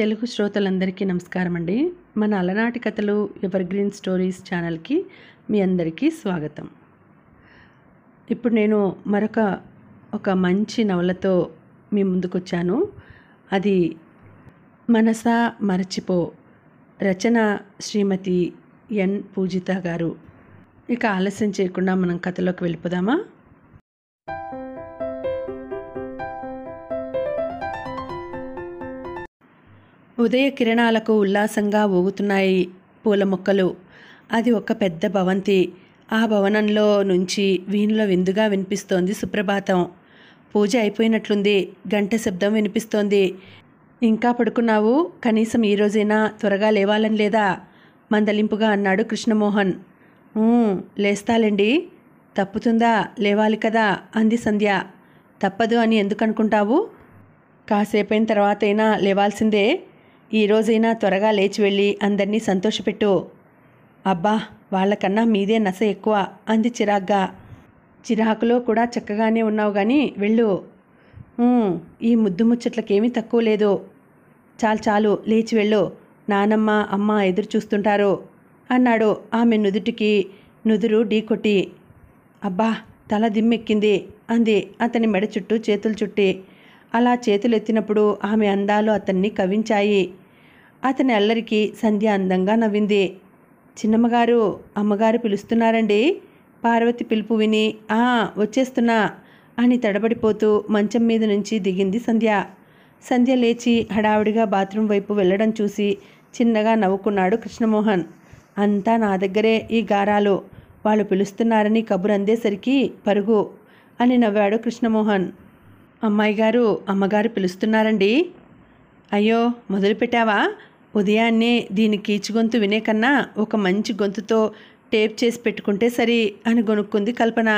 తెలుగు శ్రోతలందరికీ నమస్కారం అండి. మన అలనాటి కథలు ఎవర్గ్రీన్ స్టోరీస్ ఛానల్కి మీ అందరికీ స్వాగతం. ఇప్పుడు నేను ఒక మంచి నవలతో మీ ముందుకు వచ్చాను. అది మనసా మరచిపో, రచన శ్రీమతి ఎన్ పూజిత గారు. ఇక ఆలస్యం చేయకుండా మనం కథలోకి వెళ్ళిపోదామా? ఉదయ కిరణాలకు ఉల్లాసంగా ఊగుతున్నాయి పూల మొక్కలు. అది ఒక పెద్ద భవంతి. ఆ భవనంలో నుంచి వీణిలో విందుగా వినిపిస్తోంది సుప్రభాతం. పూజ అయిపోయినట్లుంది, గంట శబ్దం వినిపిస్తోంది. ఇంకా పడుకున్నావు? కనీసం ఈరోజైనా త్వరగా లేవాలని లేదా? మందలింపుగా అన్నాడు కృష్ణమోహన్. లేస్తాలండి, తప్పుతుందా? లేవాలి కదా అంది సంధ్య. తప్పదు అని ఎందుకనుకుంటావు? కాసేపైన తర్వాత అయినా లేవాల్సిందే. ఈరోజైనా త్వరగా లేచి వెళ్ళి అందరినీ సంతోషపెట్టు. అబ్బా, వాళ్ళకన్నా మీదే నస ఎక్కువ అంది చిరాగ్గా. చిరాకులో కూడా చక్కగానే ఉన్నావు కానీ వెళ్ళు. ఈ ముద్దు ముచ్చట్లకేమీ తక్కువ లేదు. చాలు చాలు, లేచి వెళ్ళు. నానమ్మ అమ్మ ఎదురు చూస్తుంటారు అన్నాడు ఆమె నుదుటికి నుదురు ఢీకొట్టి. అబ్బా, తల దిమ్మెక్కింది అంది అతని మెడ చుట్టూ చేతులు చుట్టి. అలా చేతులెత్తినప్పుడు ఆమె అందాలు అతన్ని కవ్వించాయి. అతని అల్లరికి సంధ్య అందంగా నవ్వింది. చిన్నమ్మగారు, అమ్మగారు పిలుస్తున్నారండి. పార్వతి పిలుపు విని ఆ వచ్చేస్తున్నా అని తడబడిపోతూ మంచం మీద నుంచి దిగింది సంధ్య. సంధ్య లేచి హడావుడిగా బాత్రూం వైపు వెళ్ళడం చూసి చిన్నగా నవ్వుకున్నాడు కృష్ణమోహన్. అంతా నా దగ్గరే ఈ గారాలు, వాళ్ళు పిలుస్తున్నారని కబురు అందేసరికి పరుగు అని నవ్వాడు కృష్ణమోహన్. అమ్మాయి గారు, అమ్మగారు పిలుస్తున్నారండి. అయ్యో, మొదలుపెట్టావా? ఉదయాన్నే దీని కీచుగొంతు వినే కన్నా ఒక మంచి గొంతుతో టేప్ చేసి పెట్టుకుంటే సరి అని గొనుక్కుంది కల్పన.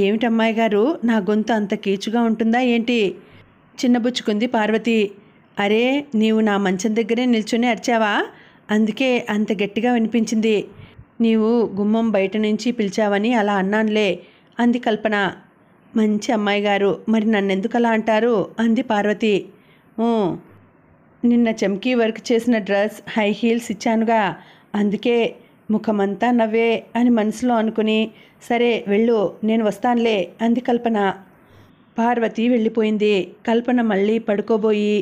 ఏమిటమ్మాయి గారు, నా గొంతు అంత కీచుగా ఉంటుందా ఏంటి? చిన్నబుచ్చుకుంది పార్వతి. అరే, నీవు నా మంచం దగ్గరే నిల్చుని అరిచావా, అందుకే అంత గట్టిగా వినిపించింది. నీవు గుమ్మం బయట నుంచి పిలిచావని అలా అన్నానులే అంది కల్పన. మంచి అమ్మాయి గారు, మరి నన్నెందుకు అలా అంటారు అంది పార్వతి. నిన్న చెంకీ వర్క్ చేసిన డ్రెస్, హై హీల్స్ ఇచ్చానుగా, అందుకే ముఖమంతా నవ్వే అని మనసులో అనుకుని సరే వెళ్ళు, నేను వస్తానులే అంది కల్పన. పార్వతి వెళ్ళిపోయింది. కల్పన మళ్ళీ పడుకోబోయి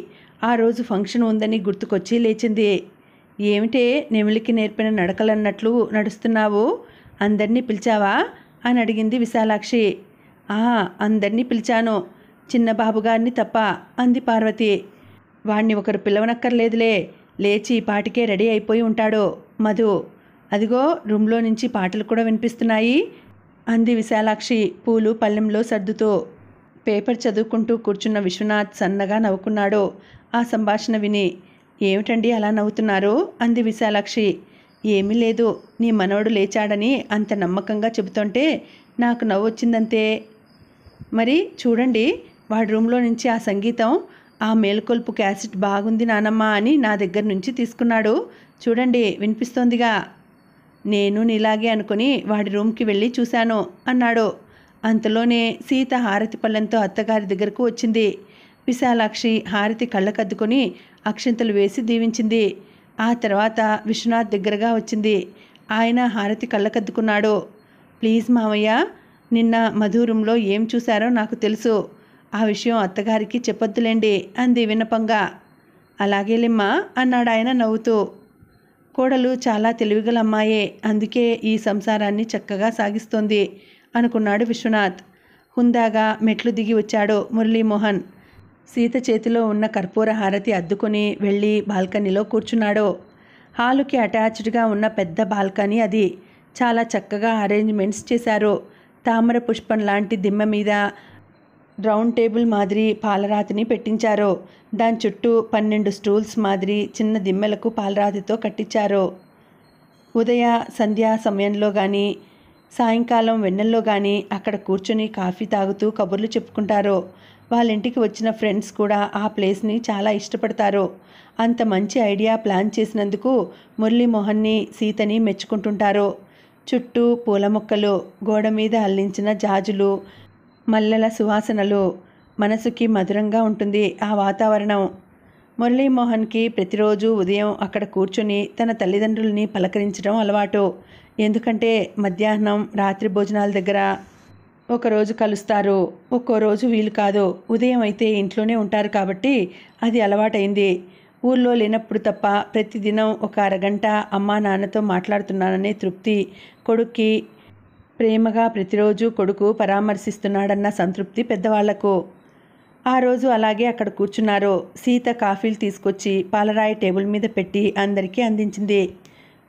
ఆ రోజు ఫంక్షన్ ఉందని గుర్తుకొచ్చి లేచింది. ఏమిటే నెమిలికి నేర్పిన నడకలన్నట్లు నడుస్తున్నావు, అందరినీ పిలిచావా అని అడిగింది విశాలాక్షి. అందరినీ పిలిచాను, చిన్నబాబు గారిని తప్ప అంది పార్వతి. వాణ్ణి ఒకరు పిలవనక్కర్లేదులే, లేచి పాటికే రెడీ అయిపోయి ఉంటాడు. మధు, అదిగో రూమ్లో నుంచి పాటలు కూడా వినిపిస్తున్నాయి అంది విశాలాక్షి పూలు పళ్ళెంలో సర్దుతూ. పేపర్ చదువుకుంటూ కూర్చున్న విశ్వనాథ్ సన్నగా నవ్వుకున్నాడు ఆ సంభాషణ విని. ఏమిటండి అలా నవ్వుతున్నారు అంది విశాలాక్షి. ఏమీ లేదు, నీ మనవడు లేచాడని అంత నమ్మకంగా చెబుతుంటే నాకు నవ్వు వచ్చిందంతే. మరి చూడండి, వాడి రూమ్లో నుంచి ఆ సంగీతం, ఆ మేల్కొల్పు క్యాసెట్ బాగుంది నానమ్మ అని నా దగ్గర నుంచి తీసుకున్నాడు. చూడండి, వినిపిస్తోందిగా. నేను నీలాగే అనుకుని వాడి రూమ్కి వెళ్ళి చూశాను అన్నాడు. అంతలోనే సీత హారతి పళ్ళెంతో అత్తగారి దగ్గరకు వచ్చింది. విశాలాక్షి హారతి కళ్ళకద్దుకొని అక్షింతలు వేసి దీవించింది. ఆ తర్వాత విశ్వనాథ్ దగ్గరగా వచ్చింది. ఆయన హారతి కళ్ళకద్దుకున్నాడు. ప్లీజ్ మామయ్య, నిన్న మధురంలో ఏం చూశారో నాకు తెలుసు, ఆ విషయం అత్తగారికి చెప్పొద్దులేండి అంది వినపంగా. అలాగేలేమ్మా అన్నాడు ఆయన నవ్వుతూ. కోడలు చాలా తెలివిగల అమ్మాయే, అందుకే ఈ సంసారాన్ని చక్కగా సాగిస్తోంది అనుకున్నాడు విశ్వనాథ్. హుందాగా మెట్లు దిగి వచ్చాడు మురళీమోహన్. సీత చేతిలో ఉన్న కర్పూర హారతి అద్దుకొని వెళ్ళి బాల్కనీలో కూర్చున్నాడు. హాలుకి అటాచ్డ్గా ఉన్న పెద్ద బాల్కనీ అది. చాలా చక్కగా అరేంజ్మెంట్స్ చేశారు. తామర పుష్పం లాంటి దిమ్మ మీద రౌండ్ టేబుల్ మాదిరి పాలరాతిని పెట్టించారు. దాని చుట్టూ 12 స్టూల్స్ మాదిరి చిన్న దిమ్మెలకు పాలరాతితో కట్టించారు. ఉదయ సంధ్యా సమయంలో కానీ సాయంకాలం వెన్నెల్లో కానీ అక్కడ కూర్చుని కాఫీ తాగుతూ కబుర్లు చెప్పుకుంటారు. వాళ్ళ ఇంటికి వచ్చిన ఫ్రెండ్స్ కూడా ఆ ప్లేస్ని చాలా ఇష్టపడతారు. అంత మంచి ఐడియా ప్లాన్ చేసినందుకు మురళీమోహన్ని సీతని మెచ్చుకుంటుంటారు. చుట్టూ పూల మొక్కలు, గోడ మీద అల్లించిన జాజులు, మల్లెల సువాసనలు, మనసుకి మధురంగా ఉంటుంది ఆ వాతావరణం. మురళీ మోహన్కి ప్రతిరోజు ఉదయం అక్కడ కూర్చుని తన తల్లిదండ్రుల్ని పలకరించడం అలవాటు. ఎందుకంటే మధ్యాహ్నం రాత్రి భోజనాల దగ్గర ఒకరోజు కలుస్తారు, ఒక్కో రోజు వీలు కాదు. ఉదయం అయితే ఇంట్లోనే ఉంటారు కాబట్టి అది అలవాటైంది. ఊళ్ళో లేనప్పుడు తప్ప ప్రతిదినం ఒక అరగంట అమ్మా నాన్నతో మాట్లాడుతున్నాననే తృప్తి, కొడుక్కి ప్రేమగా ప్రతిరోజు కొడుకు పరామర్శిస్తున్నాడన్న సంతృప్తి పెద్దవాళ్లకు. ఆ రోజు అలాగే అక్కడ కూర్చున్నారు. సీత కాఫీలు తీసుకొచ్చి పాలరాయి టేబుల్ మీద పెట్టి అందరికీ అందించింది.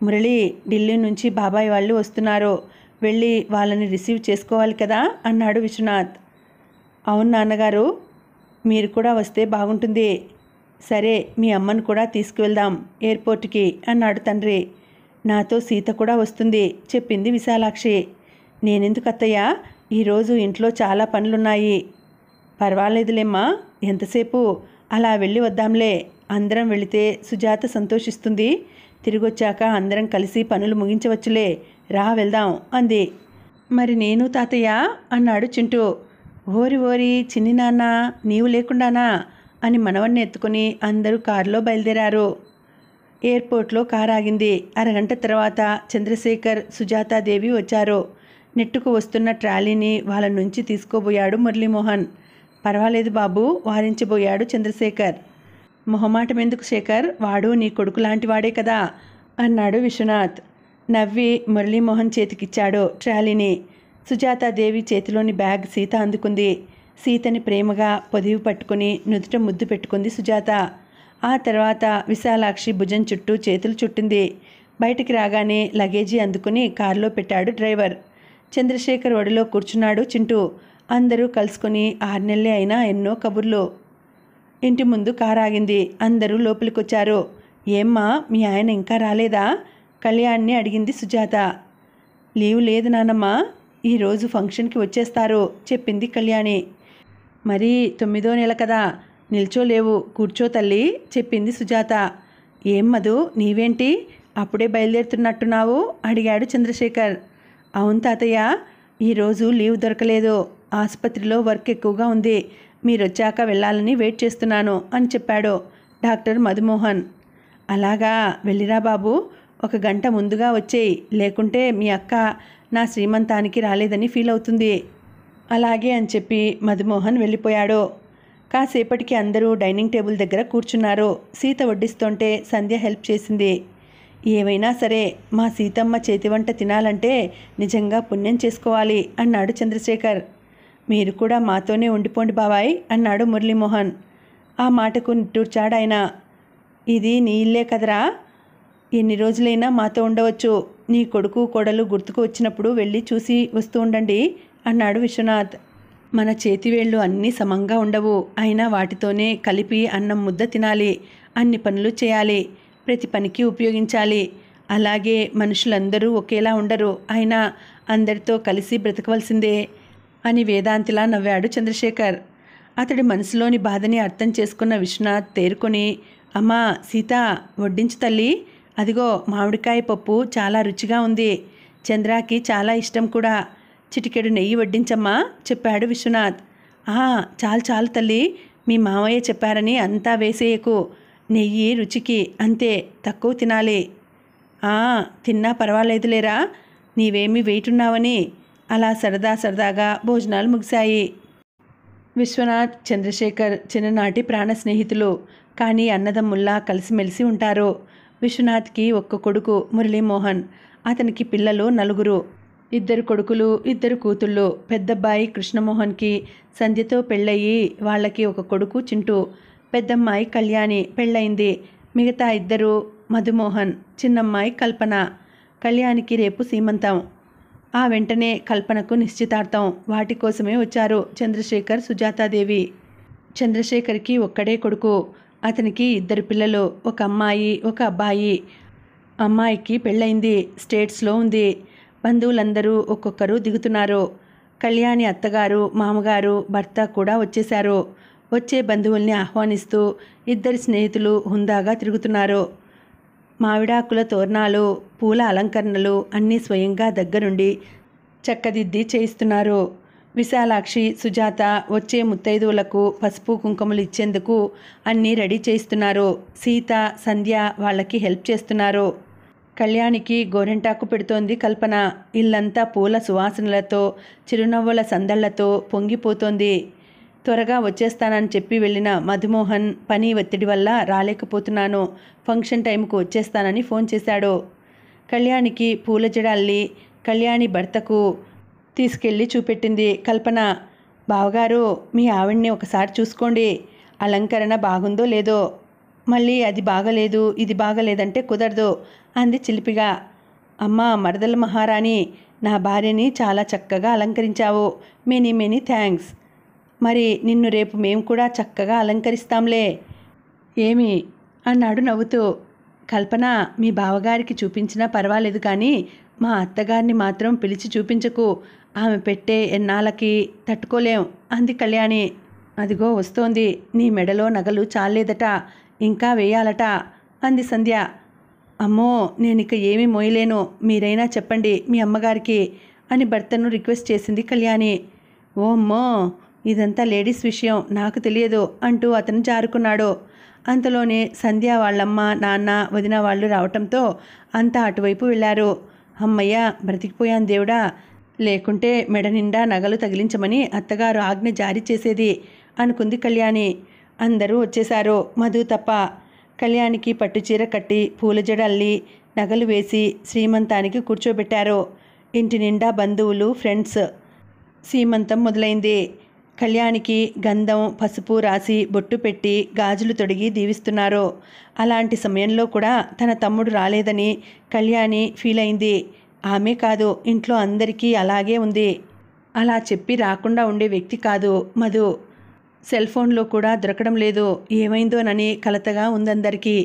మురళి, ఢిల్లీ నుంచి బాబాయ్ వాళ్ళు వస్తున్నారు, వెళ్ళి వాళ్ళని రిసీవ్ చేసుకోవాలి కదా అన్నాడు విశ్వనాథ్. అవును నాన్నగారు, మీరు కూడా వస్తే బాగుంటుంది. సరే, మీ అమ్మను కూడా తీసుకువెళ్దాం ఎయిర్పోర్ట్కి అన్నాడు తండ్రి. నాతో సీత కూడా వస్తుంది చెప్పింది విశాలాక్షి. నేనెందుకు అత్తయ్యా, ఈరోజు ఇంట్లో చాలా పనులున్నాయి. పర్వాలేదులేమ్మా, ఎంతసేపు అలా వెళ్ళి వద్దాంలే. అందరం వెళితే సుజాత సంతోషిస్తుంది, తిరిగొచ్చాక అందరం కలిసి పనులు ముగించవచ్చులే, రా వెళ్దాం అంది. మరి నేను తాతయ్య అన్నాడు చింటూ. ఓరి ఓరి చిన్ని నాన్న, నీవు లేకుండానా అని మనవణ్ణి ఎత్తుకుని అందరూ కారులో బయలుదేరారు. ఎయిర్పోర్ట్లో కారు ఆగింది. అరగంట తర్వాత చంద్రశేఖర్, సుజాతాదేవి వచ్చారు. నెట్టుకు వస్తున్న ట్రాలీని వాళ్ళ నుంచి తీసుకోబోయాడు మురళీమోహన్. పర్వాలేదు బాబు వారించబోయాడు చంద్రశేఖర్. మొహమాటం ఎందుకు శేఖర్, వాడు నీ కొడుకు లాంటివాడే కదా అన్నాడు విశ్వనాథ్ నవ్వి. మురళీమోహన్ చేతికిచ్చాడు ట్రాలీని. సుజాతాదేవి చేతిలోని బ్యాగ్ సీత అందుకుంది. సీతని ప్రేమగా పొదివి పట్టుకుని నుదుట ముద్దు పెట్టుకుంది సుజాత. ఆ తర్వాత విశాలాక్షి భుజం చుట్టూ చేతులు చుట్టింది. బయటికి రాగానే లగేజీ అందుకుని కారులో పెట్టాడు డ్రైవర్. చంద్రశేఖర్ ఒడిలో కూర్చున్నాడు చింటూ. అందరూ కలుసుకుని 6 నెలలే అయినా ఎన్నో కబుర్లు. ఇంటి ముందు కారాగింది. అందరూ లోపలికొచ్చారు. ఏమ్మా, మీ ఆయన ఇంకా రాలేదా కళ్యాణ్ని అడిగింది సుజాత. లీవ్ లేదు నానమ్మా, ఈరోజు ఫంక్షన్కి వచ్చేస్తారు చెప్పింది కళ్యాణి. మరి 9వ నెల కదా, నిల్చోలేవు, కూర్చో తల్లి చెప్పింది సుజాత. ఏం మధు, నీవేంటి అప్పుడే బయలుదేరుతున్నట్టున్నావు అడిగాడు చంద్రశేఖర్. అవును తాతయ్య, ఈరోజు లీవ్ దొరకలేదు, ఆసుపత్రిలో వర్క్ ఎక్కువగా ఉంది, మీరొచ్చాక వెళ్ళాలని వెయిట్ చేస్తున్నాను అని చెప్పాడు డాక్టర్ మధుమోహన్. అలాగా, వెళ్ళిరా బాబు, 1 గంట ముందుగా వచ్చేయి, లేకుంటే మీ అక్క నా శ్రీమంతానికి రాలేదని ఫీల్ అవుతుంది. అలాగే అని చెప్పి మధుమోహన్ వెళ్ళిపోయాడు. కాసేపటికి అందరూ డైనింగ్ టేబుల్ దగ్గర కూర్చున్నారు. సీత వడ్డిస్తుంటే సంధ్య హెల్ప్ చేసింది. ఏవైనా సరే మా సీతమ్మ చేతి వంట తినాలంటే నిజంగా పుణ్యం చేసుకోవాలి అన్నాడు చంద్రశేఖర్. మీరు కూడా మాతోనే ఉండిపోండి బాబాయ్ అన్నాడు మురళీమోహన్. ఆ మాటకు నిట్టూర్చాడాయన. ఇది నీ ఇల్లే కదరా, ఎన్ని రోజులైనా మాతో ఉండవచ్చు, నీ కొడుకు కోడలు గుర్తుకు వచ్చినప్పుడు వెళ్ళి చూసి వస్తూ ఉండండి అన్నాడు విశ్వనాథ్. మన చేతివేళ్లు అన్నీ సమంగా ఉండవు, అయినా వాటితోనే కలిపి అన్నం ముద్ద తినాలి, అన్ని పనులు చేయాలి, ప్రతి పనికి ఉపయోగించాలి. అలాగే మనుషులందరూ ఒకేలా ఉండరు, అయినా అందరితో కలిసి బ్రతకవలసిందే అని వేదాంతిలా నవ్వాడు చంద్రశేఖర్. అతడి మనసులోని బాధని అర్థం చేసుకున్న విశ్వనాథ్ తేరుకొని, అమ్మా సీత వడ్డించు తల్లి, అదిగో మామిడికాయ పప్పు చాలా రుచిగా ఉంది, చంద్రాకి చాలా ఇష్టం కూడా, చిటికెడు నెయ్యి వడ్డించమ్మా చెప్పాడు విశ్వనాథ్. చాలు తల్లి, మీ మామయ్య చెప్పారని అంతా వేసేయకు, నెయ్యి రుచికి అంతే, తక్కువ తినాలి. తిన్నా పర్వాలేదులేరా, నీవేమీ వెయిట్ ఉన్నావని. అలా సరదాగా భోజనాలు ముగిశాయి. విశ్వనాథ్, చంద్రశేఖర్ చిన్ననాటి ప్రాణ స్నేహితులు, కానీ అన్నదమ్ముల్లా కలిసిమెలిసి ఉంటారు. విశ్వనాథ్కి 1 కొడుకు మురళీమోహన్, అతనికి పిల్లలు 4, 2 కొడుకులు 2 కూతుళ్ళు. పెద్దబ్బాయి కృష్ణమోహన్కి సంధ్యతో పెళ్ళయి వాళ్ళకి 1 కొడుకు చింటూ. పెద్దమ్మాయి కళ్యాణి పెళ్ళయింది. మిగతా 2 మధుమోహన్, చిన్నమ్మాయి కల్పన. కళ్యాణికి రేపు సీమంతం, ఆ వెంటనే కల్పనకు నిశ్చితార్థం. వాటి కోసమే వచ్చారు చంద్రశేఖర్, సుజాతాదేవి. చంద్రశేఖర్కి 1 కొడుకు, అతనికి 2 పిల్లలు, 1 అమ్మాయి 1 అబ్బాయి. అమ్మాయికి పెళ్ళయింది, స్టేట్స్లో ఉంది. బంధువులందరూ ఒక్కొక్కరు దిగుతున్నారు. కళ్యాణి అత్తగారు, మామగారు, భర్త కూడా వచ్చేశారు. వచ్చే బంధువుల్ని ఆహ్వానిస్తూ 2 స్నేహితులు హుందాగా తిరుగుతున్నారు. మామిడాకుల తోరణాలు, పూల అలంకరణలు అన్నీ స్వయంగా దగ్గరుండి చక్కదిద్ది చేయిస్తున్నారు. విశాలాక్షి సుజాత వచ్చే ముత్తైదువులకు పసుపు కుంకుమలు ఇచ్చేందుకు అన్నీ రెడీ చేస్తున్నారు. సీత సంధ్య వాళ్ళకి హెల్ప్ చేస్తున్నారు. కళ్యాణికి గోరెంటాకు పెడుతోంది కల్పన. ఇల్లంతా పూల సువాసనలతో చిరునవ్వుల సందళ్లతో పొంగిపోతోంది. త్వరగా వచ్చేస్తానని చెప్పి వెళ్ళిన మధుమోహన్ పని ఒత్తిడి వల్ల రాలేకపోతున్నాను, ఫంక్షన్ టైంకు వచ్చేస్తానని ఫోన్ చేశాడు. కళ్యాణికి పూల జడ అల్లి కళ్యాణి భర్తకు తీసుకెళ్ళి చూపెట్టింది కల్పన. బావగారు మీ ఆవిడ్ని ఒకసారి చూసుకోండి, అలంకరణ బాగుందో లేదో, మళ్ళీ అది బాగలేదు ఇది బాగలేదంటే కుదరదు అంది చిలిపిగా. అమ్మ మరదల మహారాణి, నా భార్యని చాలా చక్కగా అలంకరించావు, మెనీ మెనీ థ్యాంక్స్. మరి నిన్ను రేపు మేము కూడా చక్కగా అలంకరిస్తాంలే ఏమి అన్నాడు నవ్వుతూ. కల్పన, మీ బావగారికి చూపించినా పర్వాలేదు కానీ మా అత్తగారిని మాత్రం పిలిచి చూపించకు, ఆమె పెట్టే ఎన్నాళ్ళకి తట్టుకోలేం అంది కళ్యాణి. అదిగో వస్తోంది, నీ మెడలో నగలు చాలేదట, ఇంకా వేయాలట అంది సంధ్య. అమ్మో నేనిక ఏమీ మోయలేను, మీరైనా చెప్పండి మీ అమ్మగారికి అని భర్తను రిక్వెస్ట్ చేసింది కళ్యాణి. ఓ అమ్మో ఇదంతా లేడీస్ విషయం, నాకు తెలియదు అంటూ అతను జారుకున్నాడు. అంతలోనే సంధ్య వాళ్ళమ్మ నాన్న వదిన వాళ్ళు రావటంతో అంతా అటువైపు వెళ్ళారు. అమ్మయ్య బ్రతికిపోయాను దేవుడా, లేకుంటే మెడ నిండా నగలు తగిలించమని అత్తగారు ఆజ్ఞ జారీ చేసేది అనుకుంది కళ్యాణి. అందరూ వచ్చేశారు మధు తప్ప. కళ్యాణికి పట్టుచీర కట్టి పూల జడ అల్లి నగలు వేసి శ్రీమంతానికి కూర్చోబెట్టారు. ఇంటి నిండా బంధువులు ఫ్రెండ్స్. శ్రీమంతం మొదలైంది. కళ్యాణికి గంధం పసుపు రాసి బొట్టు పెట్టి గాజులు తొడిగి దీవిస్తున్నారు. అలాంటి సమయంలో కూడా తన తమ్ముడు రాలేదని కళ్యాణి ఫీల్ అయింది. ఆమె కాదు, ఇంట్లో అందరికీ అలాగే ఉంది. అలా చెప్పి రాకుండా ఉండే వ్యక్తి కాదు మధు. సెల్ ఫోన్లో కూడా దొరకడం లేదు, ఏమైందోనని కలతగా ఉందందరికీ.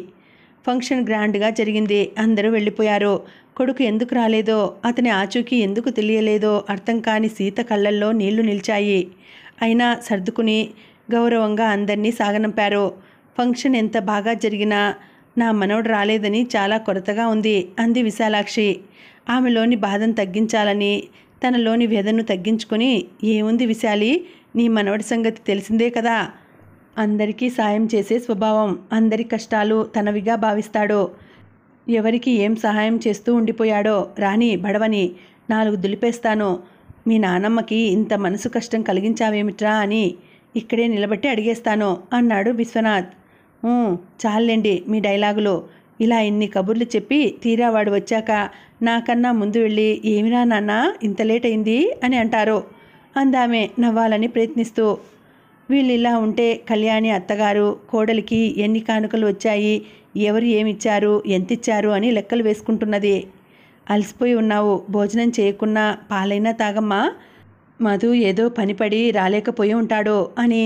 ఫంక్షన్ గ్రాండ్గా జరిగింది, అందరూ వెళ్ళిపోయారు. కొడుకు ఎందుకు రాలేదో, అతని ఆచూకీ ఎందుకు తెలియలేదో అర్థం కాని సీత కళ్ళల్లో నీళ్లు నిలిచాయి. అయినా సర్దుకుని గౌరవంగా అందరినీ సాగనంపారు. ఫంక్షన్ ఎంత బాగా జరిగినా నా మనవడు రాలేదని చాలా కొరతగా ఉంది అంది విశాలాక్షి. ఆమెలోని బాధను తగ్గించాలని తనలోని వేదనను తగ్గించుకుని, ఏముంది విశాలి, నీ మనవడి సంగతి తెలిసిందే కదా, అందరికీ సాయం చేసే స్వభావం, అందరి కష్టాలు తనవిగా భావిస్తాడు, ఎవరికి ఏం సహాయం చేస్తూ ఉండిపోయాడో, రాణి బడవని నాలుగు దులిపేస్తాను, మీ నానమ్మకి ఇంత మనసు కష్టం కలిగించావేమిట్రా అని ఇక్కడే నిలబెట్టి అడిగేస్తాను అన్నాడు విశ్వనాథ్. చాలండి మీ డైలాగులు, ఇలా ఇన్ని కబుర్లు చెప్పి తీరా వాడు వచ్చాక నాకన్నా ముందు వెళ్ళి ఏమిరా నాన్న ఇంత లేట్ అయింది అని అంటారు అందామె నవ్వాలని ప్రయత్నిస్తూ. వీళ్ళు ఇలా ఉంటే కళ్యాణి అత్తగారు కోడలికి ఎన్ని కానుకలు వచ్చాయి, ఎవరు ఏమిచ్చారు, ఎంతిచ్చారు అని లెక్కలు వేసుకుంటున్నది. అలసిపోయి ఉన్నావు, భోజనం చేయకున్నా పాలైనా తాగమ్మా, మధు ఏదో పనిపడి రాలేకపోయి ఉంటాడు అని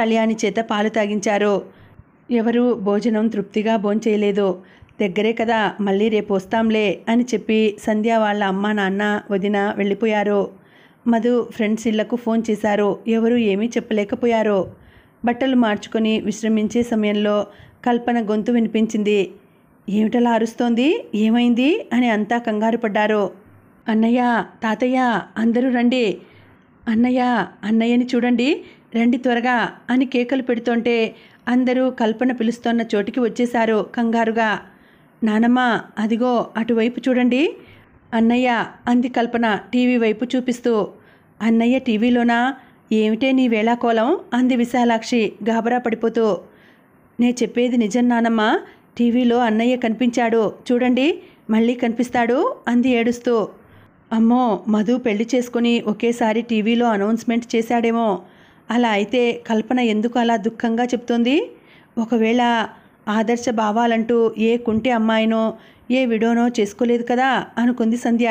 కళ్యాణి చేత పాలు తాగించారు. ఎవరు భోజనం తృప్తిగా భోంచేయలేదు. దగ్గరే కదా మళ్ళీ రేపు వస్తాంలే అని చెప్పి సంధ్య వాళ్ళ అమ్మ నాన్న వదిన వెళ్ళిపోయారు. మధు ఫ్రెండ్స్ ఇళ్లకు ఫోన్ చేశారు, ఎవరూ ఏమీ చెప్పలేకపోయారు. బట్టలు మార్చుకొని విశ్రమించే సమయంలో కల్పన గొంతు వినిపించింది. ఏమిటలా అరుస్తోంది, ఏమైంది అని అంతా కంగారు పడ్డారు. అన్నయ్య తాతయ్య అందరూ రండి, అన్నయ్య అన్నయ్యని చూడండి రండి త్వరగా అని కేకలు పెడుతుంటే అందరూ కల్పన పిలుస్తోన్న చోటికి వచ్చేశారు కంగారుగా. నానమ్మ అదిగో అటువైపు చూడండి అన్నయ్య అంది కల్పన టీవీ వైపు చూపిస్తూ. అన్నయ్య టీవీలోనా, ఏమిటే నీ వేళాకోలం అంది విశాలాక్షి గాబరా పడిపోతూ. నే చెప్పేది నిజం నానమ్మ, టీవీలో అన్నయ్య కనిపించాడు చూడండి, మళ్ళీ కనిపిస్తాడు అంది ఏడుస్తూ. అమ్మో మధు పెళ్లి చేసుకుని ఒకేసారి టీవీలో అనౌన్స్మెంట్ చేశాడేమో, అలా అయితే కల్పన ఎందుకు అలా దుఃఖంగా చెప్తోంది? ఒకవేళ ఆదర్శ భావాలంటూ ఏ కుంటి అమ్మాయినో ఏ విడోనో చేసుకోలేదు కదా అనుకుంది సంధ్య.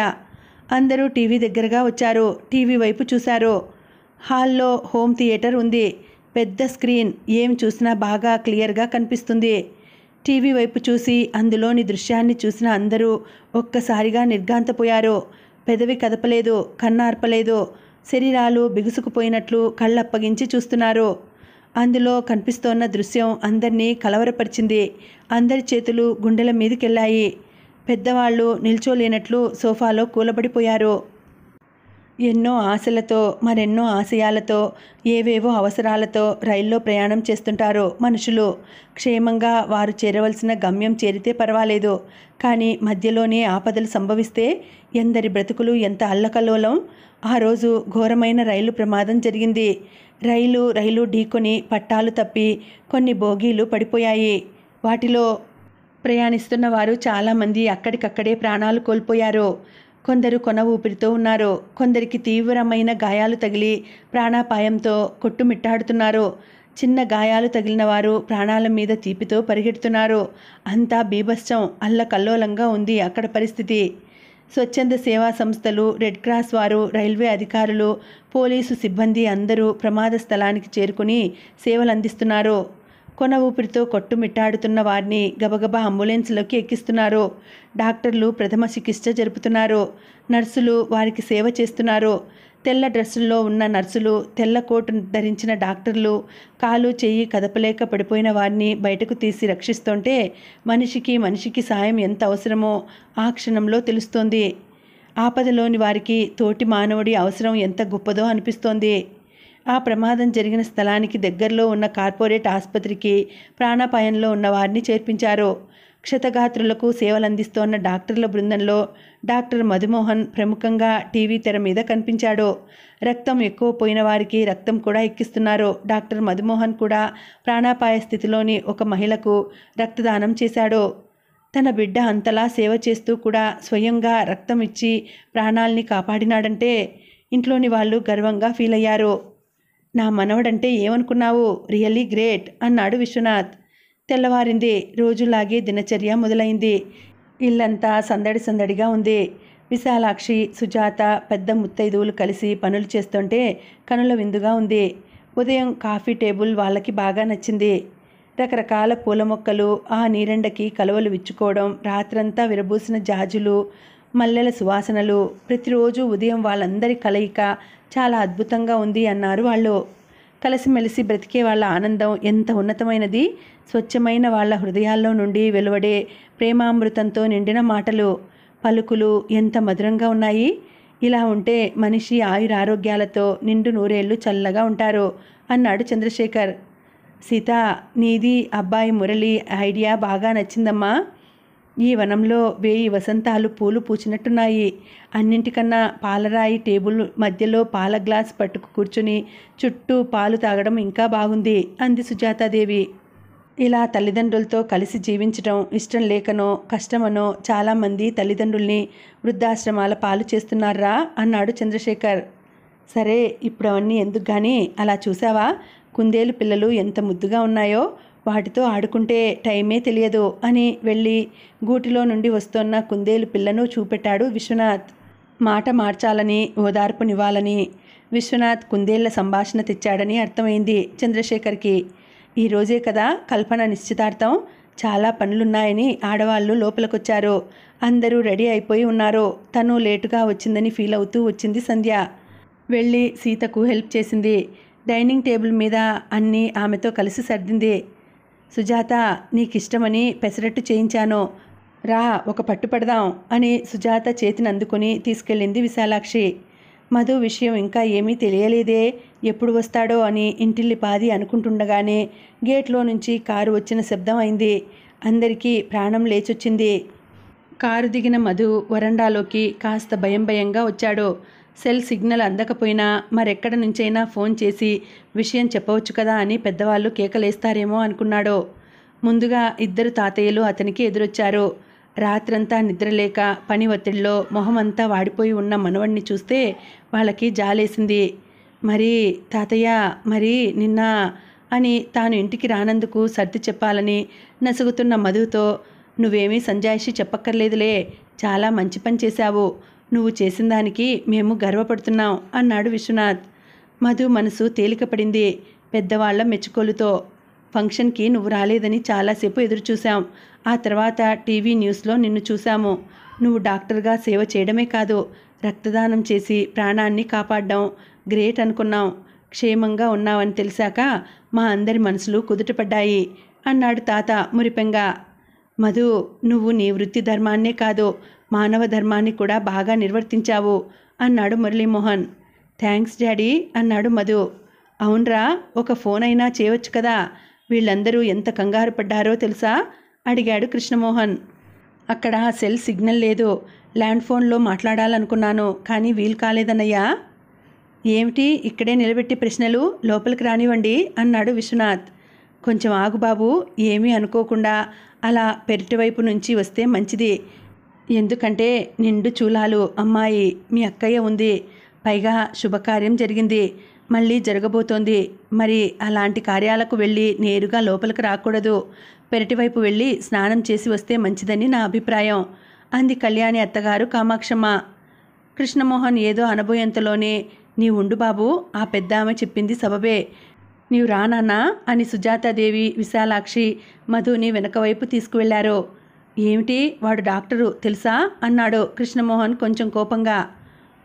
అందరూ టీవీ దగ్గరగా వచ్చారు, టీవీ వైపు చూశారు. హాల్లో హోమ్ థియేటర్ ఉంది, పెద్ద స్క్రీన్, ఏం చూసినా బాగా క్లియర్గా కనిపిస్తుంది. టీవీ వైపు చూసి అందులోని దృశ్యాన్ని చూసిన అందరూ ఒక్కసారిగా నిర్ఘాంతపోయారు. పెదవి కదపలేదు, కన్నార్పలేదు, శరీరాలు బిగుసుకుపోయినట్లు కళ్ళప్పగించి చూస్తున్నారు. అందులో కనిపిస్తోన్న దృశ్యం అందరినీ కలవరపరిచింది. అందరి చేతులు గుండెల మీదకెళ్ళాయి. పెద్దవాళ్ళు నిల్చోలేనట్లు సోఫాలో కూలబడిపోయారు. ఎన్నో ఆశలతో మరెన్నో ఆశయాలతో ఏవేవో అవసరాలతో రైల్లో ప్రయాణం చేస్తుంటారు మనుషులు. క్షేమంగా వారు చేరవలసిన గమ్యం చేరితే పర్వాలేదు, కానీ మధ్యలోనే ఆపదలు సంభవిస్తే ఎందరి బ్రతుకులు ఎంత అల్లకల్లోలం. ఆ రోజు ఘోరమైన రైలు ప్రమాదం జరిగింది. రైలు ఢీకొని పట్టాలు తప్పి కొన్ని బోగీలు పడిపోయాయి. వాటిలో ప్రయాణిస్తున్న వారు చాలామంది అక్కడికక్కడే ప్రాణాలు కోల్పోయారు. కొందరు కొన ఊపిరితో ఉన్నారు, కొందరికి తీవ్రమైన గాయాలు తగిలి ప్రాణాపాయంతో కొట్టుమిట్టాడుతున్నారు. చిన్న గాయాలు తగిలిన వారు ప్రాణాల మీద తీపితో పరిగెడుతున్నారు. అంతా బీభత్సం, అల్లకల్లోలంగా ఉంది అక్కడ పరిస్థితి. స్వచ్ఛంద సేవా సంస్థలు, రెడ్ క్రాస్ వారు, రైల్వే అధికారులు, పోలీసు సిబ్బంది అందరూ ప్రమాద స్థలానికి చేరుకుని సేవలందిస్తున్నారు. కొన ఊపిరితో కొట్టుమిట్టాడుతున్న వారిని గబగబా అంబులెన్స్లోకి ఎక్కిస్తున్నారు. డాక్టర్లు ప్రథమ చికిత్స జరుపుతున్నారు. నర్సులు వారికి సేవ చేస్తున్నారు. తెల్ల డ్రెస్సుల్లో ఉన్న నర్సులు, తెల్ల కోటు ధరించిన డాక్టర్లు కాలు చెయ్యి కదపలేక పడిపోయిన వారిని బయటకు తీసి రక్షిస్తుంటే మనిషికి సాయం ఎంత అవసరమో ఆ క్షణంలో తెలుస్తోంది. ఆపదలోని వారికి తోటి మానవుడి అవసరం ఎంత గొప్పదో అనిపిస్తోంది. ఆ ప్రమాదం జరిగిన స్థలానికి దగ్గరలో ఉన్న కార్పొరేట్ ఆసుపత్రికి ప్రాణాపాయంలో ఉన్న వారిని చేర్పించారు. క్షతగాత్రులకు సేవలందిస్తోన్న డాక్టర్ల బృందంలో డాక్టర్ మధుమోహన్ ప్రముఖంగా టీవీ తెర మీద కనిపించాడు. రక్తం ఎక్కువ పోయిన వారికి రక్తం కూడా ఎక్కిస్తున్నారు. డాక్టర్ మధుమోహన్ కూడా ప్రాణాపాయ స్థితిలోని ఒక మహిళకు రక్తదానం చేశాడు. తన బిడ్డ అంతలా సేవ చేస్తూ కూడా స్వయంగా రక్తం ఇచ్చి ప్రాణాల్ని కాపాడినాడంటే ఇంట్లోని వాళ్ళు గర్వంగా ఫీల్ అయ్యారు. నా మనవడంటే ఏమనుకున్నావు, రియల్లీ గ్రేట్ అన్నాడు విశ్వనాథ్. తెల్లవారింది. రోజులాగే దినచర్య మొదలైంది. ఇల్లంతా సందడిగా ఉంది. విశాలాక్షి, సుజాత పెద్ద ముత్తైదువులు కలిసి పనులు చేస్తుంటే కనుల విందుగా ఉంది. ఉదయం కాఫీ టేబుల్ వాళ్ళకి బాగా నచ్చింది. రకరకాల పూల మొక్కలు, ఆ నీరెండకి కలువలు విచ్చుకోవడం, రాత్రంతా విరబూసిన జాజులు, మల్లెల సువాసనలు, ప్రతిరోజు ఉదయం వాళ్ళందరి కలయిక చాలా అద్భుతంగా ఉంది అన్నారు వాళ్ళు. కలిసిమెలిసి బ్రతికే వాళ్ళ ఆనందం ఎంత ఉన్నతమైనది. స్వచ్ఛమైన వాళ్ళ హృదయాల్లో నుండి వెలువడే ప్రేమామృతంతో నిండిన మాటలు, పలుకులు ఎంత మధురంగా ఉన్నాయి. ఇలా ఉంటే మనిషి ఆయురారోగ్యాలతో నిండు నూరేళ్లు చల్లగా ఉంటారు అన్నాడు చంద్రశేఖర్. సీత, నీది అబ్బాయి మురళి ఐడియా బాగా నచ్చిందమ్మా. ఈ వనంలో 1000 వసంతాలు పూలు పూచినట్టున్నాయి. అన్నింటికన్నా పాలరాయి టేబుల్ మధ్యలో పాల గ్లాస్ పట్టుకు కూర్చుని చుట్టూ పాలు తాగడం ఇంకా బాగుంది అంది సుజాతాదేవి. ఇలా తల్లిదండ్రులతో కలిసి జీవించడం ఇష్టం లేకనో కష్టమనో చాలామంది తల్లిదండ్రుల్ని వృద్ధాశ్రమాల పాలు చేస్తున్నారా అన్నాడు చంద్రశేఖర్. సరే, ఇప్పుడు అవన్నీ ఎందుకు కానీ, అలా చూసావా కుందేలు పిల్లలు ఎంత ముద్దుగా ఉన్నాయో, వాటితో ఆడుకుంటే టైమే తెలియదు అని వెళ్ళి గూటిలో నుండి వస్తున్న కుందేలు పిల్లను చూపెట్టాడు విశ్వనాథ్. మాట మార్చాలని, ఓదార్పునివ్వాలని విశ్వనాథ్ కుందేళ్ల సంభాషణ తెచ్చాడని అర్థమైంది చంద్రశేఖర్కి. ఈరోజే కదా కల్పన నిశ్చితార్థం, చాలా పనులున్నాయని ఆడవాళ్ళు లోపలికొచ్చారు. అందరూ రెడీ అయిపోయి ఉన్నారు. తను లేటుగా వచ్చిందని ఫీల్ అవుతూ వచ్చింది సంధ్య. వెళ్ళి సీతకు హెల్ప్ చేసింది. డైనింగ్ టేబుల్ మీద అన్నీ ఆమెతో కలిసి సర్దింది. సుజాత, నీకిష్టమని పెసరట్టు చేయించాను, రా ఒక పట్టుపడదాం అని సుజాత చేతిని అందుకుని తీసుకెళ్ళింది విశాలాక్షి. మధు విషయం ఇంకా ఏమీ తెలియలేదే, ఎప్పుడు వస్తాడో అని ఇంటిల్లిపాది అనుకుంటుండగానే గేట్లో నుంచి కారు వచ్చిన శబ్దం అయింది. అందరికీ ప్రాణం లేచొచ్చింది. కారు దిగిన మధు వరండాలోకి కాస్త భయంగా వచ్చాడు. సెల్ సిగ్నల్ అందకపోయినా మరెక్కడ నుంచైనా ఫోన్ చేసి విషయం చెప్పవచ్చు కదా అని పెద్దవాళ్ళు కేకలేస్తారేమో అనుకున్నాడు. ముందుగా 2 తాతయ్యలు అతనికి ఎదురొచ్చారు. రాత్రంతా నిద్రలేక పని ఒత్తిడిలో మొహమంతా వాడిపోయి ఉన్న మనవణ్ణి చూస్తే వాళ్ళకి జాలేసింది. మరి తాతయ్య, మరి నిన్న అని తాను ఇంటికి రానందుకు సర్ది చెప్పాలని నసుగుతున్న మధుతో, నువ్వేమీ సంజాయిషి చెప్పక్కర్లేదులే, చాలా మంచి పని చేశావు, నువ్వు చేసిన దానికి మేము గర్వపడుతున్నాం అన్నాడు విశ్వనాథ్. మధు మనసు తేలికపడింది పెద్దవాళ్ల మెచ్చుకోలుతో. ఫంక్షన్కి నువ్వు రాలేదని చాలాసేపు ఎదురుచూసాం. ఆ తర్వాత టీవీ న్యూస్లో నిన్ను చూసాము. నువ్వు డాక్టర్గా సేవ చేయడమే కాదు, రక్తదానం చేసి ప్రాణాన్ని కాపాడడం గ్రేట్ అనుకున్నాం. క్షేమంగా ఉన్నావని తెలిసాక మా అందరి మనసులు కుదుటపడ్డాయి అన్నాడు తాత మురిపెంగా. మధు, నువ్వు నీ వృత్తి ధర్మాన్నే కాదు, మానవ ధర్మాన్ని కూడా బాగా నిర్వర్తించావు అన్నాడు మురళీమోహన్. థ్యాంక్స్ డాడీ అన్నాడు మధు. అవునరా, ఒక ఫోన్ అయినా చేయవచ్చు కదా, వీళ్ళందరూ ఎంత కంగారు పడ్డారో తెలుసా అడిగాడు కృష్ణమోహన్. అక్కడ సెల్ సిగ్నల్ లేదు, ల్యాండ్ ఫోన్లో మాట్లాడాలనుకున్నాను కానీ వీలు కాలేదన్నయ్యా. ఏమిటి ఇక్కడే నిలబెట్టి ప్రశ్నలు, లోపలికి రానివ్వండి అన్నాడు విశ్వనాథ్. కొంచెం ఆగుబాబు, ఏమీ అనుకోకుండా అలా పెరటివైపు నుంచి వస్తే మంచిది, ఎందుకంటే నిండు చూలాలు అమ్మాయి, మీ అక్కయ్య ఉంది, పైగా శుభకార్యం జరిగింది, మళ్ళీ జరగబోతోంది, మరి అలాంటి కార్యాలకు వెళ్ళి నేరుగా లోపలికి రాకూడదు, పెరటివైపు వెళ్ళి స్నానం చేసి వస్తే మంచిదని నా అభిప్రాయం అంది కళ్యాణి అత్తగారు కామాక్షమ్మ. కృష్ణమోహన్ ఏదో అనబోయేంతలోనే నీ ఉండు బాబు, ఆ పెద్ద ఆమె చెప్పింది సబబే, నీవు రానానా అని సుజాతాదేవి, విశాలాక్షి మధుని వెనకవైపు తీసుకువెళ్లారు. ఏమిటి వాడు డాక్టరు తెలుసా అన్నాడు కృష్ణమోహన్ కొంచెం కోపంగా.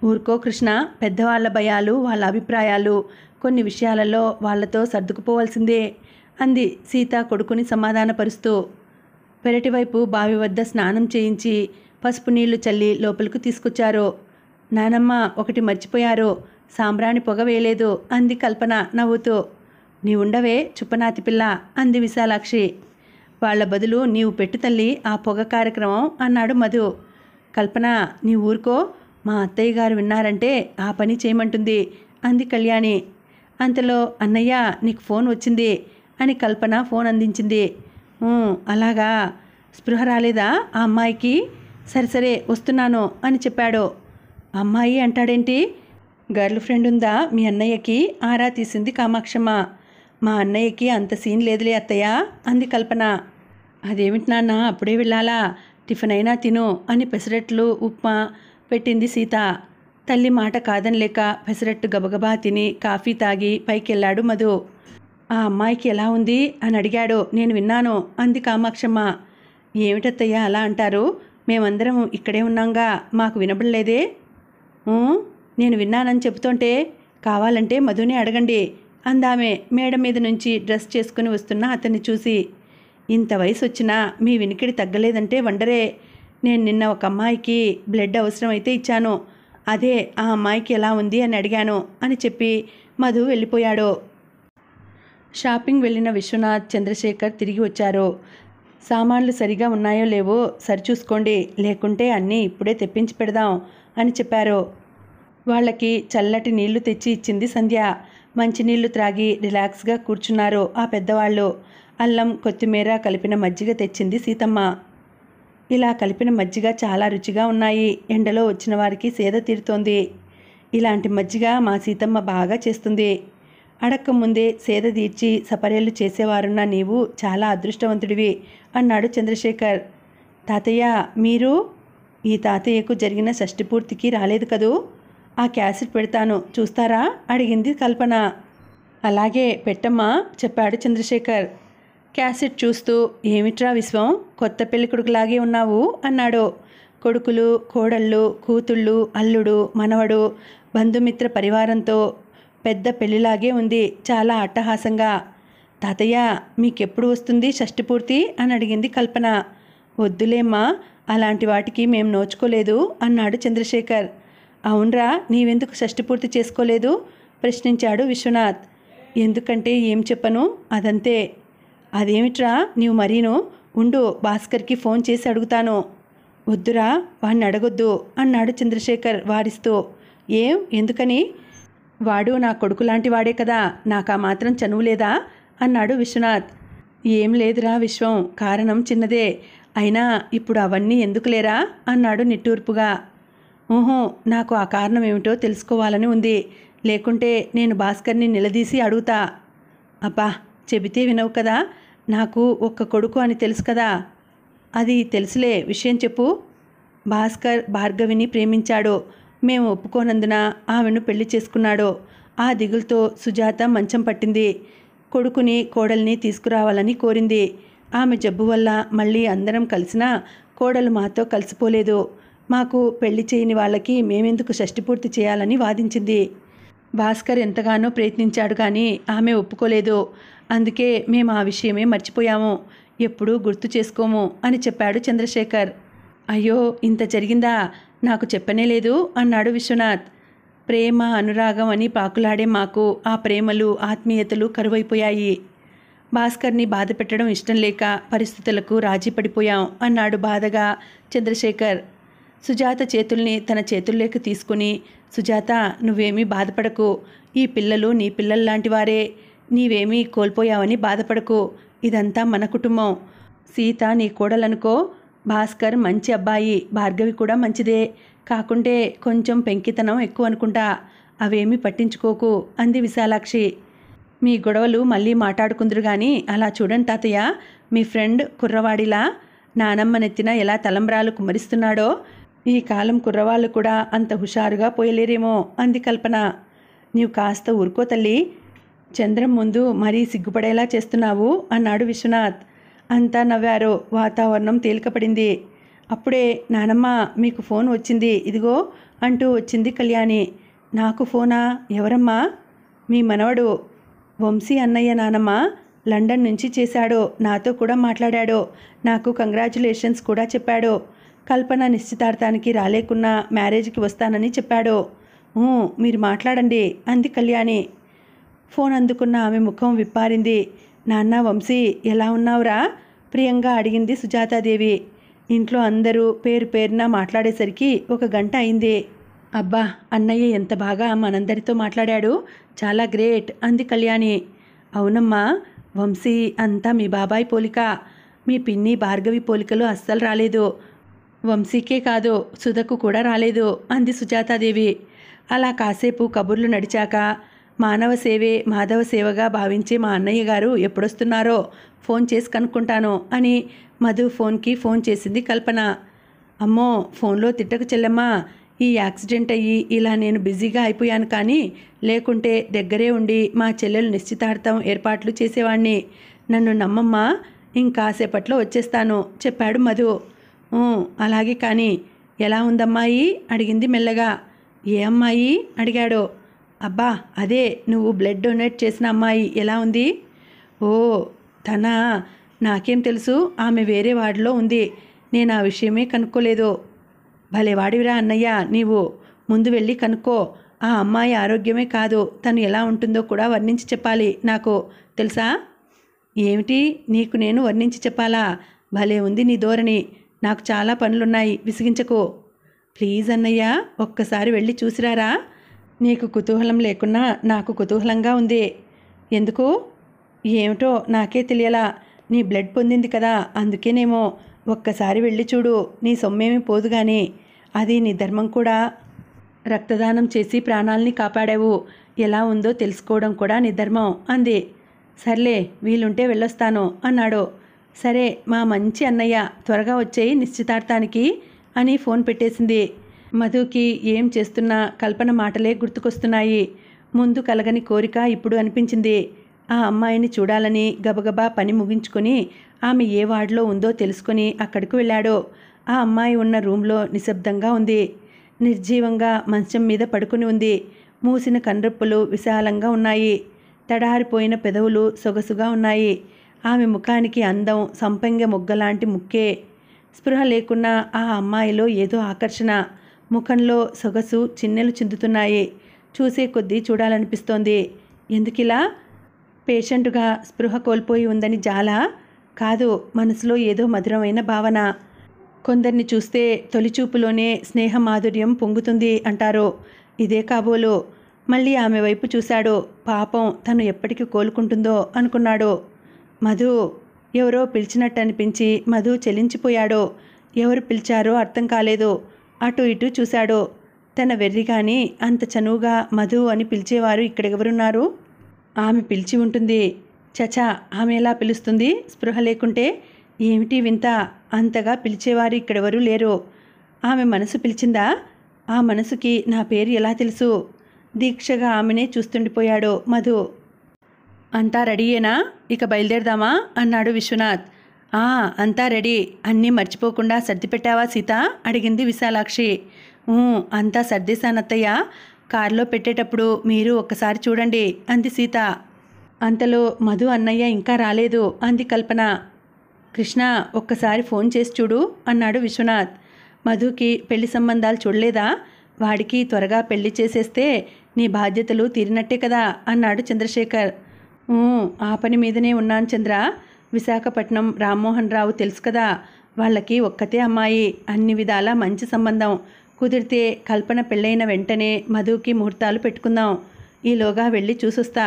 ఊరుకో కృష్ణ, పెద్దవాళ్ళ భయాలు వాళ్ళ అభిప్రాయాలు, కొన్ని విషయాలలో వాళ్లతో సర్దుకుపోవాల్సిందే అంది సీత కొడుకుని సమాధానపరుస్తూ. పెరటివైపు బావి వద్ద స్నానం చేయించి పసుపు నీళ్లు చల్లి లోపలికి తీసుకొచ్చారు. నానమ్మ ఒకటి మర్చిపోయారు, సాంబ్రాణి పొగ వేయలేదు అంది కల్పన నవ్వుతూ. నీ ఉండవే చుప్పనాతి పిల్ల అంది విశాలాక్షి. వాళ్ల బదులు నీవు పెట్టు తల్లి ఆ పొగ కార్యక్రమం అన్నాడు మధు. కల్పన నీ ఊరుకో, మా అత్తయ్య గారు విన్నారంటే ఆ పని చేయమంటుంది అంది కళ్యాణి. అంతలో అన్నయ్య నీకు ఫోన్ వచ్చింది అని కల్పన ఫోన్ అందించింది. అలాగా, స్పృహ రాలేదా ఆ అమ్మాయికి? సరే వస్తున్నాను అని చెప్పాడు. అమ్మాయి అంటాడేంటి, గర్ల్ ఫ్రెండ్ ఉందా మీ అన్నయ్యకి ఆరా తీసింది కామాక్షమ్మ. మా అన్నయ్యకి అంత సీన్ లేదులే అత్తయ్య అంది కల్పన. అదేమిటి నాన్న అప్పుడే వెళ్ళాలా, టిఫిన్ అయినా తిను అని పెసరట్లు ఉప్మా పెట్టింది సీత. తల్లి మాట కాదనలేక పెసరట్టు గబగబా తిని కాఫీ తాగి పైకెళ్ళాడు మధు. ఆ అమ్మాయికి ఎలా ఉంది అని అడిగాడు. నేను విన్నాను అంది కామాక్షమ్మ. ఏమిటత్తయ్య అలా అంటారు, మేమందరం ఇక్కడే ఉన్నాంగా, మాకు వినబడలేదే. నేను విన్నానని చెబుతుంటే కావాలంటే మధుని అడగండి అందామె మేడ మీద నుంచి డ్రెస్ చేసుకుని వస్తున్న అతన్ని చూసి. ఇంత వయసు వచ్చినా మీ వినికిడి తగ్గలేదంటే వండరే. నేను నిన్న ఒక అమ్మాయికి బ్లడ్ అవసరమైతే ఇచ్చాను, అదే ఆ అమ్మాయికి ఎలా ఉంది అని అడిగాను అని చెప్పి మధు వెళ్ళిపోయాడు. షాపింగ్ వెళ్ళిన విశ్వనాథ్, చంద్రశేఖర్ తిరిగి వచ్చారు. సామాన్లు సరిగా ఉన్నాయో లేవో సరిచూసుకోండి, లేకుంటే అన్నీ ఇప్పుడే తెప్పించి పెడదాం అని చెప్పారు. వాళ్ళకి చల్లటి నీళ్లు తెచ్చి ఇచ్చింది సంధ్య. మంచినీళ్లు త్రాగి రిలాక్స్గా కూర్చున్నారు ఆ పెద్దవాళ్ళు. అల్లం కొత్తిమీర కలిపిన మజ్జిగ తెచ్చింది సీతమ్మ. ఇలా కలిపిన మజ్జిగ చాలా రుచిగా ఉన్నాయి, ఎండలో వచ్చిన వారికి సేద తీరుతోంది. ఇలాంటి మజ్జిగ మా సీతమ్మ బాగా చేస్తుంది. అడక్క ముందే సేద తీర్చి సపరేళ్లు చేసేవారున్న నీవు చాలా అదృష్టవంతుడివి అన్నాడు చంద్రశేఖర్. తాతయ్య మీరు ఈ తాతయ్యకు జరిగిన షష్టి పూర్తికి రాలేదు కదూ, ఆ క్యాసెట్ పెడతాను చూస్తారా అడిగింది కల్పన. అలాగే పెట్టమ్మా చెప్పాడు చంద్రశేఖర్. క్యాసెట్ చూస్తూ ఏమిట్రా విశ్వం కొత్త పెళ్ళికొడుకులాగే ఉన్నావు అన్నాడు. కొడుకులు కోడళ్ళు కూతుళ్ళు అల్లుడు మనవడు బంధుమిత్ర పరివారంతో పెద్ద పెళ్ళిలాగే ఉంది చాలా అట్టహాసంగా. తాతయ్య మీకెప్పుడు వస్తుంది షష్టి పూర్తి అని అడిగింది కల్పన. వద్దులేమ్మా, అలాంటి వాటికి మేము నోచుకోలేదు అన్నాడు చంద్రశేఖర్. అవునరా నీవెందుకు షష్టి పూర్తి చేసుకోలేదు ప్రశ్నించాడు విశ్వనాథ్. ఎందుకంటే ఏం చెప్పను అదంతే. అదేమిట్రా నీవు మరీను, ఉండు భాస్కర్కి ఫోన్ చేసి అడుగుతాను. వద్దురా వాడిని అడగొద్దు అన్నాడు చంద్రశేఖర్ వారిస్తూ. ఏం ఎందుకని, వాడు నా కొడుకు లాంటి వాడే కదా, నాకా మాత్రం చనువు లేదా అన్నాడు విశ్వనాథ్. ఏం లేదురా విశ్వం, కారణం చిన్నదే, అయినా ఇప్పుడు అవన్నీ ఎందుకులేరా అన్నాడు నిట్టూర్పుగా. నాకు ఆ కారణం ఏమిటో తెలుసుకోవాలని ఉంది, లేకుంటే నేను భాస్కర్ని నిలదీసి అడుగుతా. అబ్బా చెబితే వినవు కదా, నాకు ఒక్క కొడుకు అని తెలుసు కదా. అది తెలుసులే, విషయం చెప్పు. భాస్కర్ భార్గవిని ప్రేమించాడు, మేము ఒప్పుకోనందున ఆమెను పెళ్లి చేసుకున్నాడు. ఆ దిగులుతో సుజాత మంచం పట్టింది, కొడుకుని కోడల్ని తీసుకురావాలని కోరింది. ఆమె జబ్బు వల్ల మళ్ళీ అందరం కలిసినా కోడలు మాతో కలిసిపోలేదు. మాకు పెళ్లి చేయని వాళ్ళకి మేమెందుకు షష్టి పూర్తి చేయాలని వాదించింది. భాస్కర్ ఎంతగానో ప్రయత్నించాడు కానీ ఆమె ఒప్పుకోలేదు, అందుకే మేము ఆ విషయమే మర్చిపోయాము, ఎప్పుడూ గుర్తు చేసుకోము అని చెప్పాడు చంద్రశేఖర్. అయ్యో ఇంత జరిగిందా నాకు చెప్పనే లేదు అన్నాడు విశ్వనాథ్. ప్రేమ అనురాగం అని పాకులాడే మాకు ఆ ప్రేమలు ఆత్మీయతలు కరువైపోయాయి. భాస్కర్ని బాధ పెట్టడం ఇష్టం లేక పరిస్థితులకు రాజీ పడిపోయాం అన్నాడు బాధగా చంద్రశేఖర్. సుజాత చేతుల్ని తన చేతుల్లోకి తీసుకుని, సుజాత నువ్వేమీ బాధపడకు, ఈ పిల్లలు నీ పిల్లల్లాంటి వారే, నీవేమీ కోల్పోయావని బాధపడకు, ఇదంతా మన కుటుంబం, సీత నీ కోడలనుకో, భాస్కర్ మంచి అబ్బాయి, భార్గవి కూడా మంచిదే, కాకుంటే కొంచెం పెంకితనం ఎక్కువ అనుకుంటా, అవేమీ పట్టించుకోకు అంది విశాలాక్షి. మీ గొడవలు మళ్ళీ మాట్లాడుకుందరు కానీ అలా చూడండి తాతయ్య, మీ ఫ్రెండ్ కుర్రవాడిలా నానమ్మనెత్తిన ఎలా తలంబ్రాలు కుమరిస్తున్నాడో ఈ కాలం కుర్రవాళ్ళు కూడా అంత హుషారుగా పోయలేరేమో అంది కల్పన. నీవు కాస్త ఊరుకో తల్లి, చంద్రం ముందు మరీ సిగ్గుపడేలా చేస్తున్నావు అన్నాడు విశ్వనాథ్. అంతా నవ్వారు, వాతావరణం తేలికపడింది. అప్పుడే నానమ్మ మీకు ఫోన్ వచ్చింది ఇదిగో అంటూ వచ్చింది కళ్యాణి. నాకు ఫోనా, ఎవరమ్మా? మీ మనవడు వంశీ అన్నయ్య నానమ్మ, లండన్ నుంచి చేశాడు, నాతో కూడా మాట్లాడాడు, నాకు కంగ్రాచ్యులేషన్స్ కూడా చెప్పాడు, కల్పన నిశ్చితార్థానికి రాలేకున్నా మ్యారేజ్కి వస్తానని చెప్పాడు. మీరు మాట్లాడండి అంది కళ్యాణి. ఫోన్ అందుకున్న ఆమె ముఖం విప్పారింది. నాన్న వంశీ ఎలా ఉన్నావురా ప్రియంగా అడిగింది సుజాతాదేవి. ఇంట్లో అందరూ పేరు పేరున మాట్లాడేసరికి ఒక గంట అయింది. అబ్బా అన్నయ్య ఎంత బాగా మనందరితో మాట్లాడాడు, చాలా గ్రేట్ అంది కళ్యాణి. అవునమ్మా వంశీ అంతా మీ బాబాయ్ పోలిక, మీ పిన్ని భార్గవి పోలికలు అస్సలు రాలేదు, వంశీకే కాదు సుధకు కూడా రాలేదు అంది సుజాతాదేవి. అలా కాసేపు కబుర్లు నడిచాక మానవ సేవే మాధవ సేవగా భావించే మా అన్నయ్య గారు ఎప్పుడొస్తున్నారో ఫోన్ చేసి కనుక్కుంటాను అని మధు ఫోన్కి ఫోన్ చేసింది కల్పన. అమ్మో ఫోన్లో తిట్టకు చెల్లమ్మా, ఈ యాక్సిడెంట్ అయ్యి ఇలా నేను బిజీగా అయిపోయాను కానీ లేకుంటే దగ్గరే ఉండి మా చెల్లెలు నిశ్చితార్థం ఏర్పాట్లు చేసేవాణ్ణి, నన్ను నమ్మమ్మా ఇంకాసేపట్లో వచ్చేస్తాను చెప్పాడు మధు. అలాగే కానీ ఎలా ఉందమ్మాయి అడిగింది మెల్లగా. ఏ అమ్మాయి అడిగాడు. అబ్బా అదే నువ్వు బ్లడ్ డొనేట్ చేసిన అమ్మాయి ఎలా ఉంది? ఓ తనా, నాకేం తెలుసు, ఆమె వేరే వార్డులో ఉంది, నేను ఆ విషయమే కనుక్కోలేదు. భలేవాడివిరా అన్నయ్య నీవు, ముందు వెళ్ళి కనుక్కో, ఆ అమ్మాయి ఆరోగ్యమే కాదు తను ఎలా ఉంటుందో కూడా వర్ణించి చెప్పాలి నాకు తెలుసా? ఏమిటి నీకు నేను వర్ణించి చెప్పాలా, భలే ఉంది నీ ధోరణి, నాకు చాలా పనులున్నాయి విసిగించకు. ప్లీజ్ అన్నయ్య ఒక్కసారి వెళ్ళి చూసిరారా, నీకు కుతూహలం లేకున్నా నాకు కుతూహలంగా ఉంది. ఎందుకు? ఏమిటో నాకే తెలియలా, నీ బ్లడ్ పొందింది కదా అందుకేనేమో, ఒక్కసారి వెళ్ళి చూడు, నీ సొమ్మేమీ పోదు కానీ, అది నీ ధర్మం కూడా, రక్తదానం చేసి ప్రాణాలని కాపాడావు, ఎలా ఉందో తెలుసుకోవడం కూడా నీ ధర్మం అంది. సర్లే వీలుంటే వెళ్ళొస్తాను అన్నాడు. సరే మా మంచి అన్నయ్య త్వరగా వచ్చేయి నిశ్చితార్థానికి అని ఫోన్ పెట్టేసింది. మధుకి ఏం చేస్తున్నా కల్పన మాటలే గుర్తుకొస్తున్నాయి. ముందు కలగని కోరిక ఇప్పుడు అనిపించింది. ఆ అమ్మాయిని చూడాలని గబగబా పని ముగించుకొని ఆమె ఏ వార్డులో ఉందో తెలుసుకుని అక్కడికి వెళ్ళాడు. ఆ అమ్మాయి ఉన్న రూమ్లో నిశ్శబ్దంగా ఉంది. నిర్జీవంగా మంచం మీద పడుకుని ఉంది. మూసిన కన్నురెప్పలు విశాలంగా ఉన్నాయి. తడారిపోయిన పెదవులు సొగసుగా ఉన్నాయి. ఆమె ముఖానికి అందం సంపెంగ మొగ్గలాంటి ముక్కే. స్పృహ లేకున్నా ఆ అమ్మాయిలో ఏదో ఆకర్షణ, ముఖంలో సొగసు చిన్నెలు చిందుతున్నాయి. చూసే కొద్దీ చూడాలనిపిస్తోంది. ఎందుకిలా పేషెంట్గా స్పృహ కోల్పోయి ఉందని జాలా? కాదు, మనసులో ఏదో మధురమైన భావన. కొందరిని చూస్తే తొలిచూపులోనే స్నేహ మాధుర్యం పొంగుతుంది అంటారు, ఇదే కాబోలు. మళ్ళీ ఆమె వైపు చూశాడు. పాపం తను ఎప్పటికి కోలుకుంటుందో అనుకున్నాడు. మధు ఎవరో పిలిచినట్టు అనిపించి మధు చెలించిపోయాడు. ఎవరు పిలిచారో అర్థం కాలేదు. అటు ఇటు చూశాడు. తన వెర్రి కానీ అంత చనువుగా మధు అని పిలిచేవారు ఇక్కడెవరున్నారు? ఆమె పిలిచి ఉంటుంది. చచా ఆమె ఎలా పిలుస్తుంది స్పృహ లేకుంటే? ఏమిటి వింత, అంతగా పిలిచేవారు ఇక్కడెవరూ లేరు. ఆమె మనసు పిలిచిందా? ఆ మనసుకి నా పేరు ఎలా తెలుసు? దీక్షగా ఆమెనే చూస్తుండిపోయాడు మధు. అంతా రెడీయేనా, ఇక బయలుదేరదామా అన్నాడు విశ్వనాథ్. అంతా రెడీ, అన్నీ మర్చిపోకుండా సర్దిపెట్టావా సీత అడిగింది విశాలాక్షి. అంతా సర్దేశానత్తయ్య, కారులో పెట్టేటప్పుడు మీరు ఒక్కసారి చూడండి అంది సీత. అంతలో మధు అన్నయ్య ఇంకా రాలేదు అంది కల్పన. కృష్ణ ఒక్కసారి ఫోన్ చేసి చూడు అన్నాడు విశ్వనాథ్. మధుకి పెళ్లి సంబంధాలు చూడలేదా? వాడికి త్వరగా పెళ్లి చేసేస్తే నీ బాధ్యతలు తీరినట్టే కదా అన్నాడు చంద్రశేఖర్. ఆ పని మీదనే ఉన్నాను చంద్ర. విశాఖపట్నం రామ్మోహన్ రావు తెలుసు కదా, వాళ్ళకి ఒక్కతే అమ్మాయి, అన్ని విధాలా మంచి సంబంధం. కుదిరితే కల్పన పెళ్ళైన వెంటనే మధుకి ముహూర్తాలు పెట్టుకుందాం. ఈలోగా వెళ్ళి చూసొస్తా,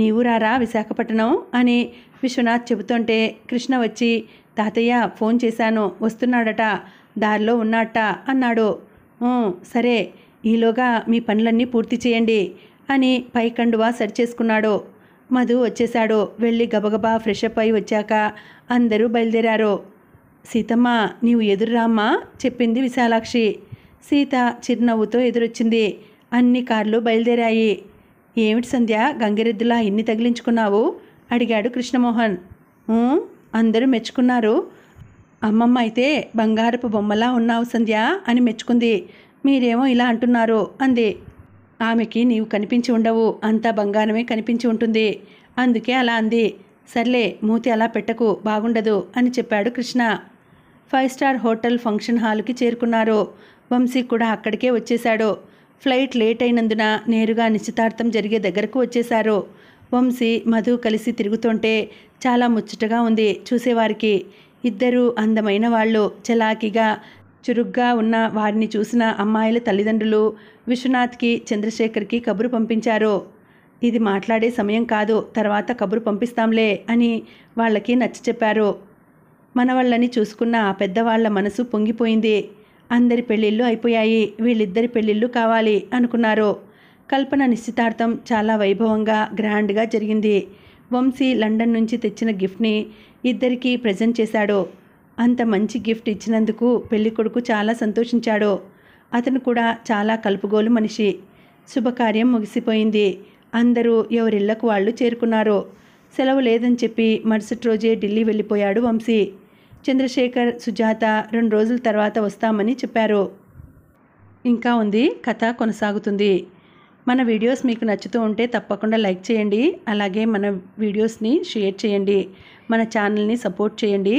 నీవు రారా విశాఖపట్నం అని విశ్వనాథ్ చెబుతుంటే కృష్ణ వచ్చి, తాతయ్య ఫోన్ చేశాను, వస్తున్నాడట, దారిలో ఉన్నాట అన్నాడు. సరే, ఈలోగా మీ పనులన్నీ పూర్తి చేయండి అని పైకండువా సరిచేసుకున్నాడు. మధు వచ్చేశాడు. వెళ్ళి గబగబా ఫ్రెష్ అప్ అయి వచ్చాక అందరూ బయలుదేరారు. సీతమ్మ నీవు ఎదురురామ్మా చెప్పింది విశాలాక్షి. సీత చిరునవ్వుతో ఎదురొచ్చింది. అన్ని కార్లు బయలుదేరాయి. ఏమిటి సంధ్య, గంగిరెద్దులా ఇన్ని తగిలించుకున్నావు అడిగాడు కృష్ణమోహన్. అందరూ మెచ్చుకున్నారు. అమ్మమ్మ అయితే బంగారపు బొమ్మలా ఉన్నావు సంధ్య అని మెచ్చుకుంది. మీరేమో ఇలా అంటున్నారు అంది. ఆమెకి నీవు కనిపించి ఉండవు, అంతా బంగారమే కనిపించి ఉంటుంది, అందుకే అలా అంది. సర్లే, మూతి అలా పెట్టకు, బాగుండదు అని చెప్పాడు కృష్ణ. 5 స్టార్ హోటల్ ఫంక్షన్ హాల్కి చేరుకున్నారు. వంశీ కూడా అక్కడికే వచ్చేశాడు. ఫ్లైట్ లేట్ అయినందున నేరుగా నిశ్చితార్థం జరిగే దగ్గరకు వచ్చేశారు. వంశీ మధు కలిసి తిరుగుతుంటే చాలా ముచ్చటగా ఉంది చూసేవారికి. ఇద్దరు అందమైన వాళ్ళు. చలాకీగా చురుగ్గా ఉన్న వారిని చూసిన అమ్మాయిల తల్లిదండ్రులు విశ్వనాథ్కి చంద్రశేఖర్కి కబురు పంపించారు. ఇది మాట్లాడే సమయం కాదు, తర్వాత కబురు పంపిస్తాంలే అని వాళ్ళకి నచ్చ చెప్పారు. మనవాళ్ళని చూసుకున్న ఆ పెద్దవాళ్ల మనసు పొంగిపోయింది. అందరి పెళ్ళిళ్ళు అయిపోయాయి, వీళ్ళిద్దరి పెళ్ళిళ్ళు కావాలి అనుకున్నారు. కల్పన నిశ్చితార్థం చాలా వైభవంగా గ్రాండ్గా జరిగింది. వంశీ లండన్ నుంచి తెచ్చిన గిఫ్ట్ని ఇద్దరికీ ప్రజెంట్ చేశాడు. అంత మంచి గిఫ్ట్ ఇచ్చినందుకు పెళ్ళికొడుకు చాలా సంతోషించాడు. అతను కూడా చాలా కలుపుగోలు మనిషి. శుభకార్యం ముగిసిపోయింది. అందరూ ఎవరిళ్లకు వాళ్ళు చేరుకున్నారు. సెలవు లేదని చెప్పి మరుసటి రోజే ఢిల్లీ వెళ్ళిపోయాడు వంశీ. చంద్రశేఖర్, సుజాత 2 రోజుల తర్వాత వస్తామని చెప్పారు. ఇంకా ఉంది, కథ కొనసాగుతుంది. మన వీడియోస్ మీకు నచ్చుతూ ఉంటే తప్పకుండా లైక్ చేయండి. అలాగే మన వీడియోస్ని షేర్ చేయండి. మన ఛానల్ని సపోర్ట్ చేయండి.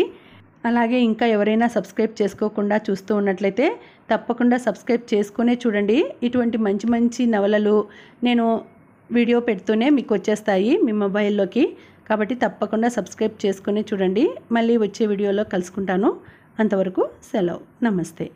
అలాగే ఇంకా ఎవరైనా సబ్స్క్రైబ్ చేసుకోకుండా చూస్తూ ఉన్నట్లయితే తప్పకుండా సబ్స్క్రైబ్ చేసుకునే చూడండి. ఇటువంటి మంచి మంచి నవలలు నేను వీడియో పెడుతూనే మీకు వచ్చేస్తాయి మీ మొబైల్లోకి. కాబట్టి తప్పకుండా సబ్స్క్రైబ్ చేసుకునే చూడండి. మళ్ళీ వచ్చే వీడియోలో కలుసుకుంటాను. అంతవరకు సెలవు. నమస్తే.